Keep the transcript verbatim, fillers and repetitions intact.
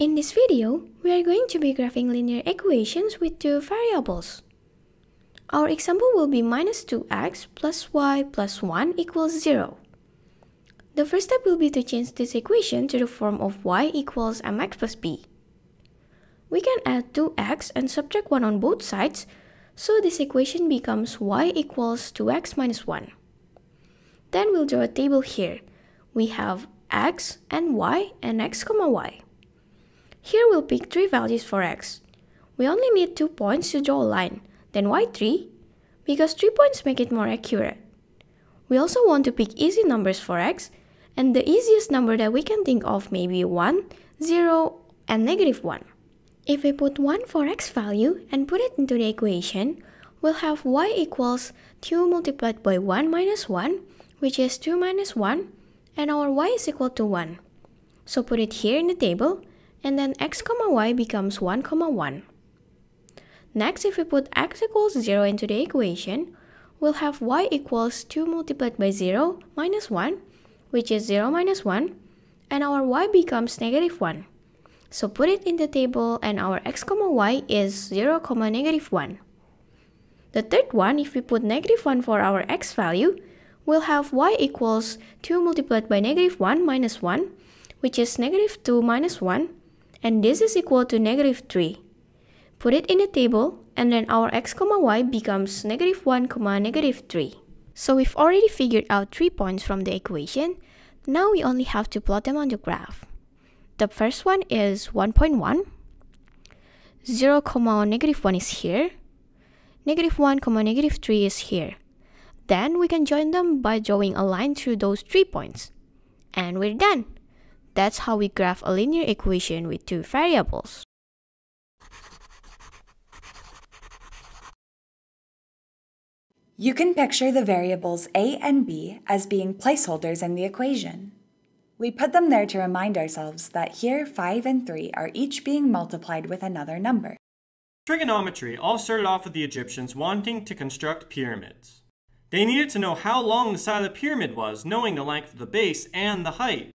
In this video, we are going to be graphing linear equations with two variables. Our example will be minus two x plus y plus one equals zero. The first step will be to change this equation to the form of y equals mx plus b. We can add two x and subtract one on both sides, so this equation becomes y equals two x minus one. Then we'll draw a table here. We have x and y and x comma y. Here we'll pick three values for x. We only need two points to draw a line, then why three? Because three points make it more accurate. We also want to pick easy numbers for x, and the easiest number that we can think of may be one, zero, and negative one. If we put one for x value and put it into the equation, we'll have y equals two multiplied by one minus one, which is two minus one, and our y is equal to one. So put it here in the table, and then x comma y becomes one comma one. Next, if we put x equals zero into the equation, we'll have y equals two multiplied by zero minus one, which is zero minus one, and our y becomes negative one. So put it in the table, and our x comma y is zero comma negative one. The third one, if we put negative one for our x value, we'll have y equals two multiplied by negative one minus one, which is negative two minus one, and this is equal to negative three. Put it in the table, and then our x comma y becomes negative one comma negative three. So we've already figured out three points from the equation. Now we only have to plot them on the graph. The first one is one point one. zero comma negative one is here. Negative one comma negative three is here. Then we can join them by drawing a line through those three points. And we're done! That's how we graph a linear equation with two variables. You can picture the variables a and b as being placeholders in the equation. We put them there to remind ourselves that here five and three are each being multiplied with another number. Trigonometry all started off with the Egyptians wanting to construct pyramids. They needed to know how long the side of the pyramid was, knowing the length of the base and the height.